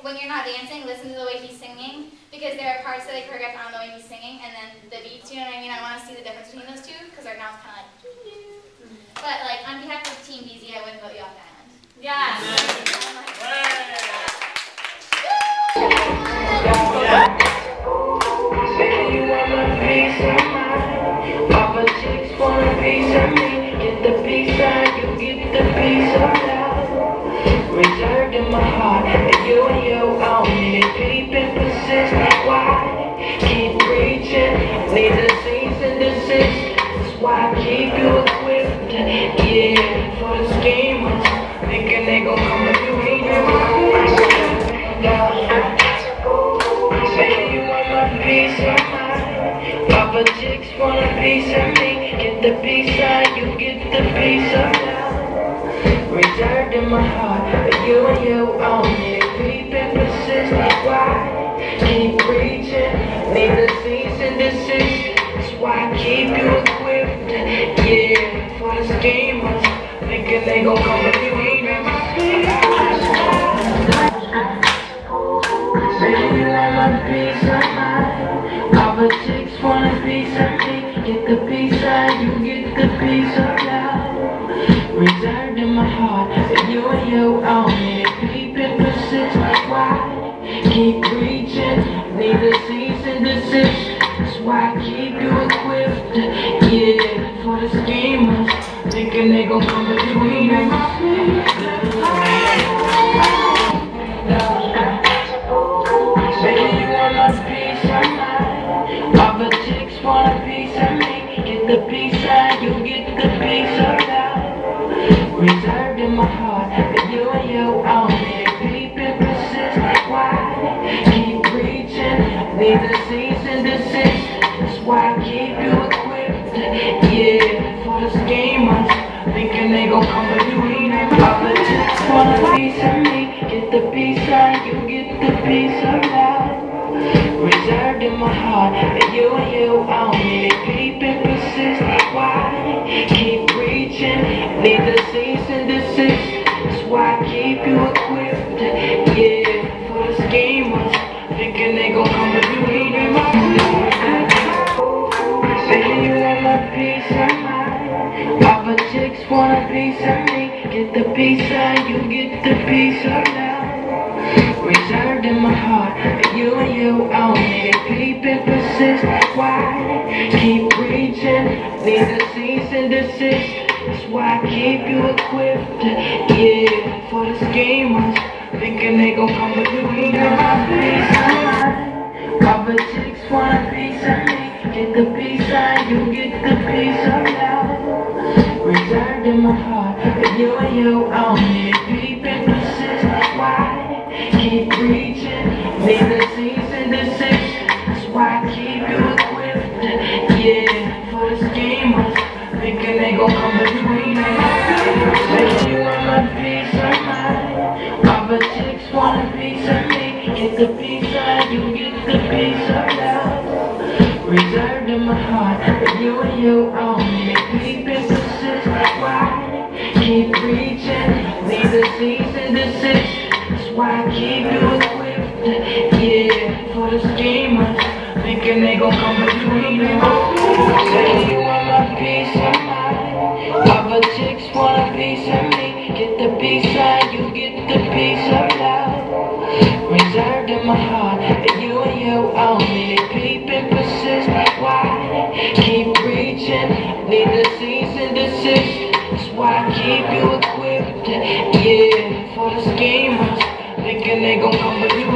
When you're not dancing, listen to the way he's singing, because there are parts that I choreograph on the way he's singing, and then the beats, you know what I mean? I want to see the difference between those two, because right now it's kind of like, doo-doo. But like, on behalf of Team BZ, I wouldn't vote you off the island. Yeah. Papa chicks want a piece of me. Get the piece out, you get the piece of love. Reserved in my heart. Need a cease and desist, that's why I keep you equipped. Yeah, for the schemers, thinking they gon' come with you here. Saying you want my piece of mine. Papa chicks want a piece of me. Get the piece out, you get the piece of love. Reserved in my heart, but you and you only. People persist, that's why I keep reaching. Need a cease and desist. Why keep you equipped? Yeah, for the schemers, thinking they gon' come with you haters. Saying you want my piece of mine. Papa chicks want a piece of me. Get the piece out, you get the piece of love. Reserved in my heart, if you and you own it. People persist, why keep reaching? Need a cease and desist. Why keep you equipped? Yeah, for the schemers, thinking they gon' come between us. Saying you want my piece of mine. Papa chicks want a piece of me. Get the piece out, you get the piece of love. Reserved in my heart, but you and you own it. People persist, why keep reaching? Need a cease and desist. Why keep you equipped? Yeah, for the schemers, thinking they gon' come between us. Papa chicks want a piece of me. Get the piece out, you get the piece of love. Reserved in my heart, and you only. People persist, why keep reaching? Need a cease and desist. That's why I keep you equipped. Yeah, for the schemers, thinking they gon' come between us. Saying you want my piece of mine. Papa chicks want a piece of me. Get the piece out, you get the piece of love. Reserved in my heart, you and you only. People persist, why keep reaching? Need a cease and desist. That's why I keep you equipped. Yeah, for the schemers, thinking they gon' come with you. You want my piece of mine. Papa chicks want a piece of me. Get the piece out, you get the piece of love. Reserved in my heart, but you and you only. People persist, why keep reaching? Need a cease and desist, that's why I keep you equipped. Yeah, for the schemers, thinking they gon' come between us. Saying you want my piece of mine. Papa chicks want a piece of me. Get the piece out, you get the piece of love. Reserved in my heart, but you and you only. People persist, why keep reaching? Need a cease and desist, that's why I keep you equipped. Yeah, for the schemers, thinking they gon' come between us. Saying you want my piece of mine. Papa chicks want a piece of me. Get the piece out, you get the piece of love. Reserved in my heart, but you and you only. People persist, why keep reaching? Need a cease and desist, that's why I keep you equipped. Yeah, for the schemers, thinking they gon' come with you.